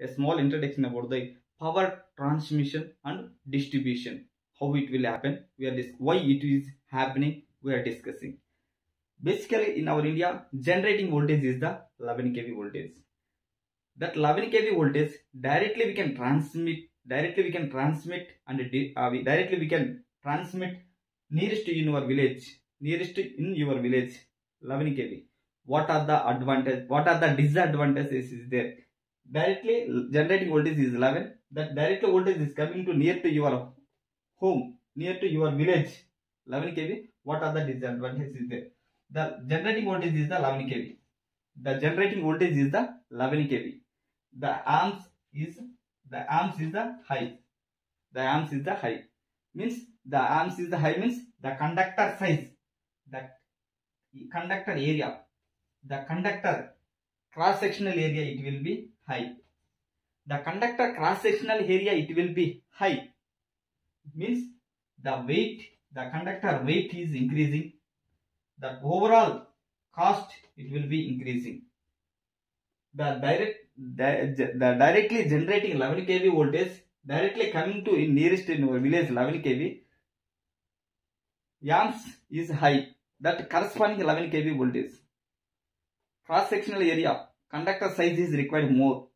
a small introduction about the power transmission and distribution. How it will happen, why it is happening, we are discussing. Basically, in our India, generating voltage is the 11 kV voltage. That 11 kV voltage directly we can transmit, nearest to in your village, 11 kV. What are the advantages? What are the disadvantages is there? Directly generating voltage is 11. That direct voltage is coming to near to your home, near to your village, 11 kV. What are the disadvantages is there? The generating voltage is the 11 kV. The amps is the high. The amps is the high means the conductor size, the conductor area, the conductor cross-sectional area it will be high. The conductor cross-sectional area it will be high. Means the weight, the conductor weight is increasing. The overall cost it will be increasing. The directly generating 11 kV voltage directly coming to in nearest in our village 11 kV. Amps is high. That corresponding 11 kV voltage. Cross-sectional area, conductor size is required more.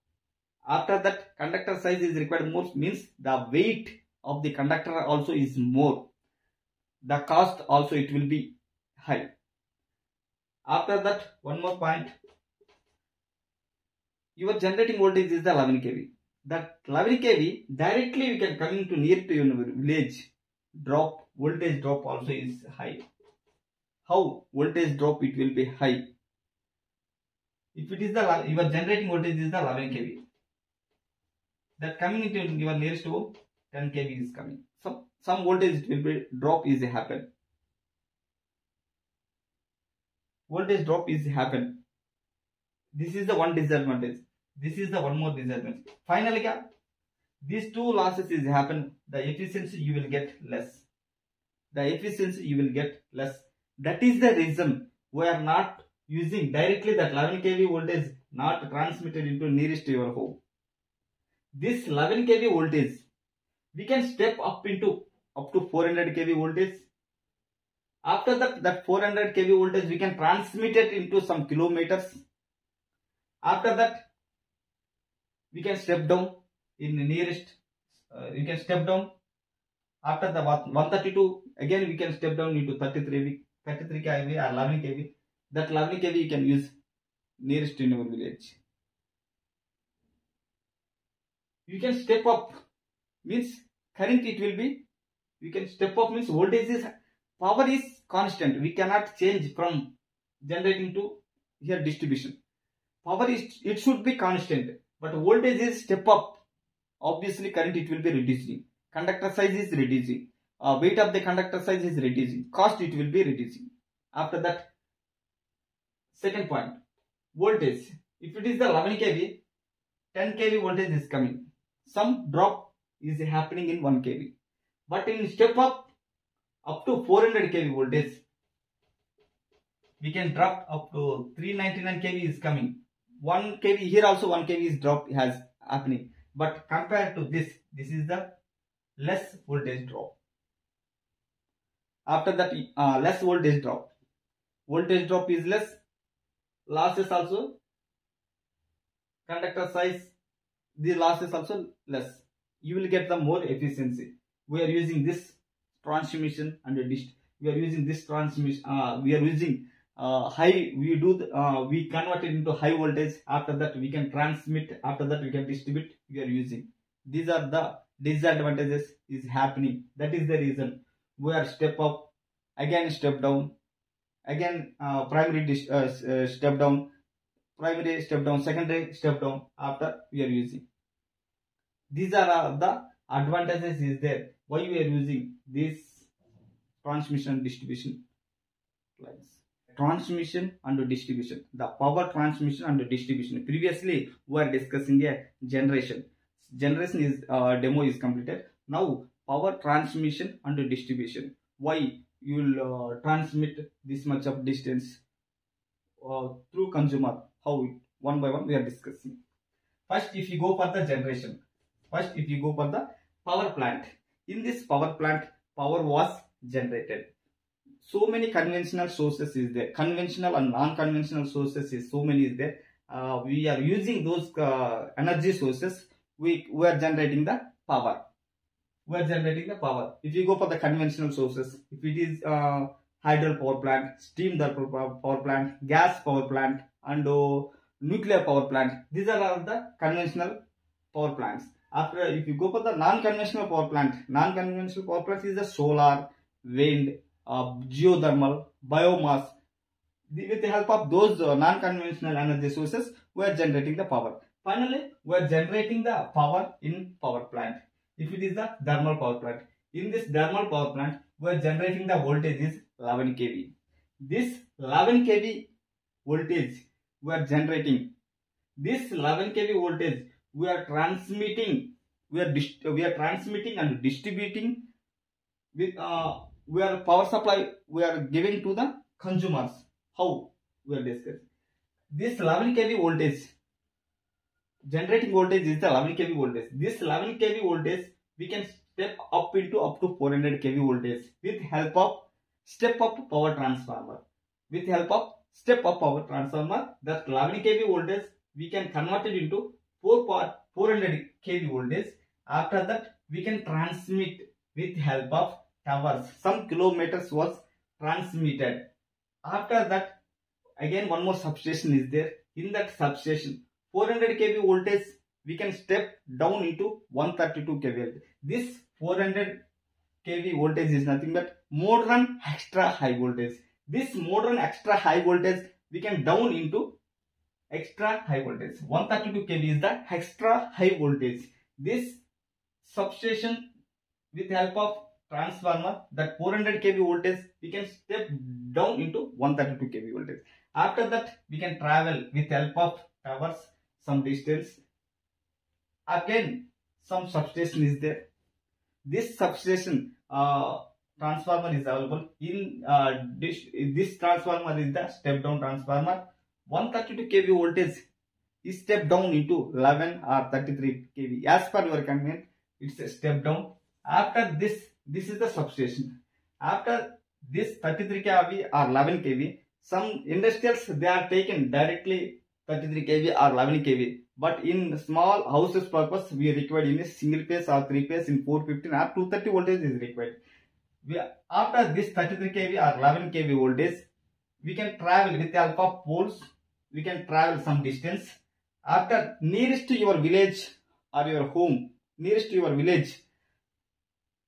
After that, conductor size is required more means the weight of the conductor also is more. The cost also it will be high. After that, one more point. Your generating voltage is the 11 kV. That 11 kV directly we can come into near to your village. Drop voltage drop also is high. How voltage drop it will be high? If it is the your generating voltage is the 11 kV. That coming into your nearest home 10 kV is coming. So some voltage will be drop is happen. Voltage drop is happen. This is the one disadvantage. This is the one more disadvantage. Finally, these two losses is happen. The efficiency you will get less. That is the reason we are not using directly that 11 kV voltage not transmitted into nearest to your home. This 11 kV voltage we can step up into up to 400 kV voltage. After that 400 kV voltage we can transmit it into some kilometers. After that we can step down in the nearest you can step down. After the 132 again we can step down into 33 kV or 11 kV. That 11 kV you can use nearest to your village. You can step up means current it will be. You can step up means voltage is power is constant. We cannot change from generating to here distribution. Power is it should be constant, but voltage is step up. Obviously, current it will be reducing. Conductor size is reducing. Weight of the conductor size is reducing. Cost it will be reducing. After that, second point, voltage. If it is the 11 kV, 10 kV voltage is coming. Some drop is happening in 1 kV, but in step up, up to 400 kV voltage, we can drop up to 399 kV is coming. 1 kV here also 1 kV is drop has happening, but compared to this, this is the less voltage drop. After that, less voltage drop. Voltage drop is less. Losses also. Conductor size. The losses also less. You will get the more efficiency. We are using this transmission and we are using this transmission. We are using high. We convert it into high voltage. After that we can transmit. After that we can distribute. We are using. These are the disadvantages is happening. That is the reason we are step up, again step down, again step down, primary step down, secondary step down. After we are using. These are the advantages is there. Why we are using this transmission distribution lines. Transmission and distribution. The power transmission and distribution. Previously we are discussing a generation. Generation is demo is completed. Now power transmission and distribution. Why you will transmit this much of distance through consumer. How one by one we are discussing. First, if you go for the generation, first if you go for the power plant, in this power plant, power was generated. So many conventional sources is there, conventional and non-conventional sources is so many is there. We are using those energy sources, we are generating the power. We are generating the power. If you go for the conventional sources, if it is hydro power plant, steam power plant, gas power plant, and nuclear power plant, these are all the conventional power plants. After, if you go for the non-conventional power plant, non-conventional power plant is the solar, wind, geothermal, biomass. With the help of those non-conventional energy sources, we are generating the power. Finally, we are generating the power in power plant. If it is the thermal power plant, in this thermal power plant, we are generating the voltage is 11 kV. This 11 kV voltage we are generating. This 11 kV voltage we are transmitting. We are transmitting and distributing with power supply we are giving to the consumers. How we are discussing this 11 kV voltage. Generating voltage is the 11 kV voltage. This 11 kV voltage we can step up into up to 400 kV voltage with help of step up power transformer. With help of step up power transformer, that 11 kV voltage we can convert it into 400 kV voltage. After that, we can transmit with help of towers. Some kilometers was transmitted. After that, again one more substation is there. In that substation, 400 kV voltage we can step down into 132 kV. This 400 kV voltage is nothing but modern extra high voltage. This modern extra high voltage we can down into extra high voltage. 132 kV is the extra high voltage. This substation with help of transformer, that 400 kV voltage we can step down into 132 kV voltage. After that, we can travel with help of towers some distance. Again, some substation is there. This substation transformer is available. In this transformer is the step down transformer. 132 kV voltage is step down into 11 or 33 kV as per your convenience. It's a step down. After this, this is the substation. After this 33 kV or 11 kV, some industrials they are taken directly 33 kV or 11 kV. But in small houses purpose, we required in a single phase or three phase in 415 or 230 voltage is required. After this 33 kV or 11 kV voltage, we can travel with the help of poles. We can travel some distance. After nearest to your village or your home, nearest to your village,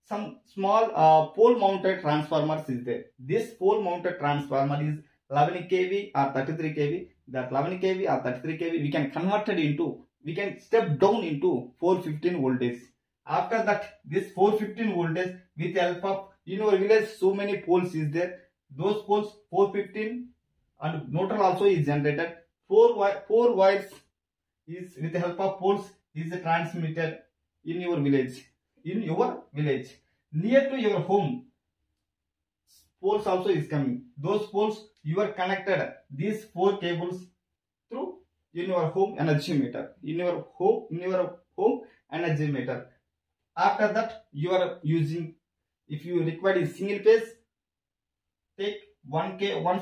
some small pole mounted transformers is there. This pole mounted transformer is 11 kV or 33 kV. That 11 kV or 33 kV we can convert it into, we can step down into 415 voltage. After that, this 415 voltage with help of, in our village so many poles is there. Those poles 415 and motor also is generated. Four wires is with the help of poles is transmitted in your village. In your village, near to your home, poles also is coming. Those poles you are connected. These four cables through in your home energy meter. In your home energy meter. After that, you are using. If you require in single phase, take one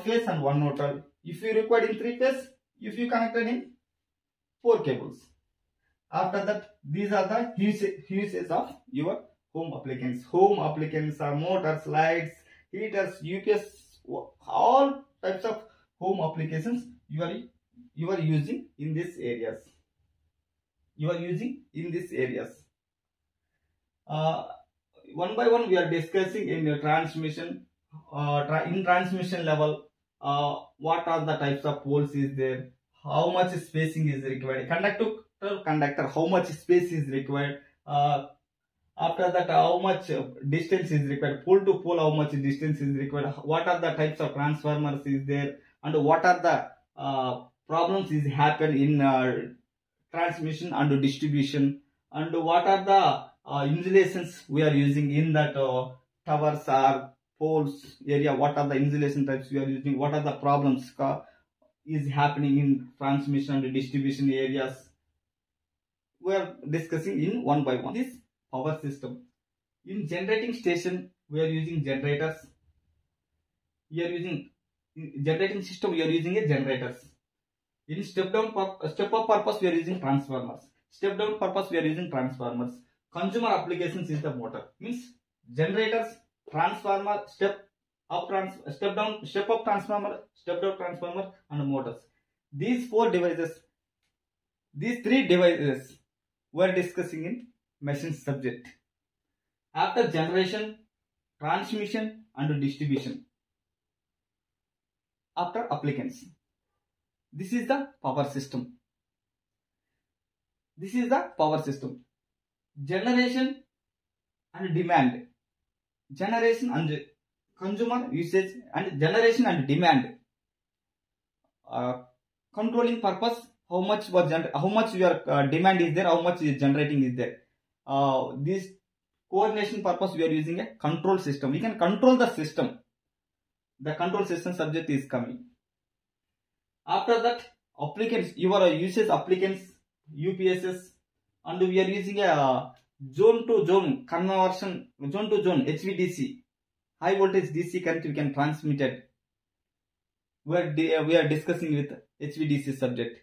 phase and one motor. If you require in three phase, if you connected in four cables. After that, these are the uses of your home appliances. Home appliances are motors, lights, heaters, UPS, all types of home applications you are using in these areas. One by one we are discussing in the transmission. In transmission level, what are the types of poles is there? How much spacing is required? Conductor, how much space is required? After that, how much distance is required? Pole to pole, how much distance is required? What are the types of transformers is there? And what are the problems is happen in transmission and distribution? And what are the insulations we are using in that towers or poles area? What are the insulation types we are using? What are the problems is happening in transmission and distribution areas? we are discussing in one by one. This power system. In generating station, we are using generators. In generating system, we are using generators. In step-up purpose, we are using transformers. Step-down purpose, we are using transformers. Consumer applications is the motor. Means generators, transformer, step-up transformer, step-down transformer, and motors. These three devices we are discussing in machine subject. After generation, transmission, and distribution. After applications. This is the power system. Generation and demand. Generation and consumer usage and generation and demand. Controlling purpose, how much your demand is there, how much is generating is there. This coordination purpose, we are using a control system. We can control the system. The control system subject is coming. After that, applicants, your usage applicants, UPSs, and we are using a zone to zone conversion, zone to zone HVDC, high voltage DC current we can transmit it. We are discussing with HVDC subject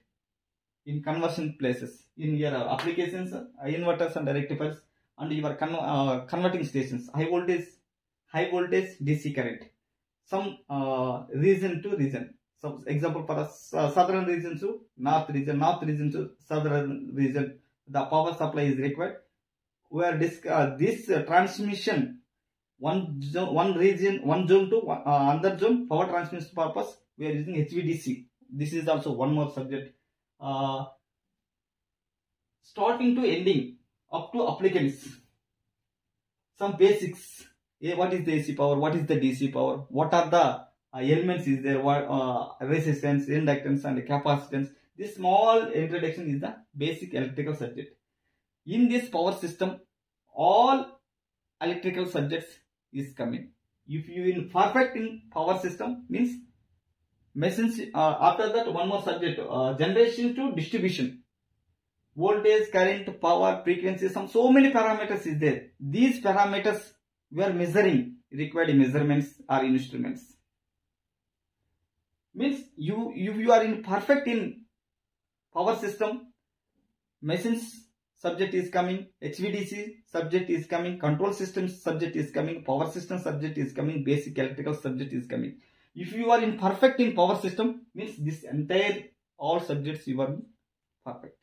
in conversion places, in your applications, inverters and rectifiers, and your converting stations, high voltage DC current, some region to region. So example for us, southern region to north region, north region to southern region, the power supply is required. Where this transmission, one region, one zone to another zone, power transmission purpose, we are using HVDC. This is also one more subject. Starting to ending, up to applicants. Some basics. What is the AC power? What is the DC power? What are the elements is there, resistance, inductance and capacitance. This small introduction is the basic electrical subject. In this power system, all electrical subjects is coming. If you in perfect in power system means machines, after that one more subject, generation to distribution. Voltage, current, power, frequency, so many parameters is there. These parameters we are measuring, required measurements or instruments. Means you are in perfect in power system, machines subject is coming, HVDC subject is coming, control system subject is coming, power system subject is coming, basic electrical subject is coming. If you are in perfect in power system, means this entire all subjects you are perfect.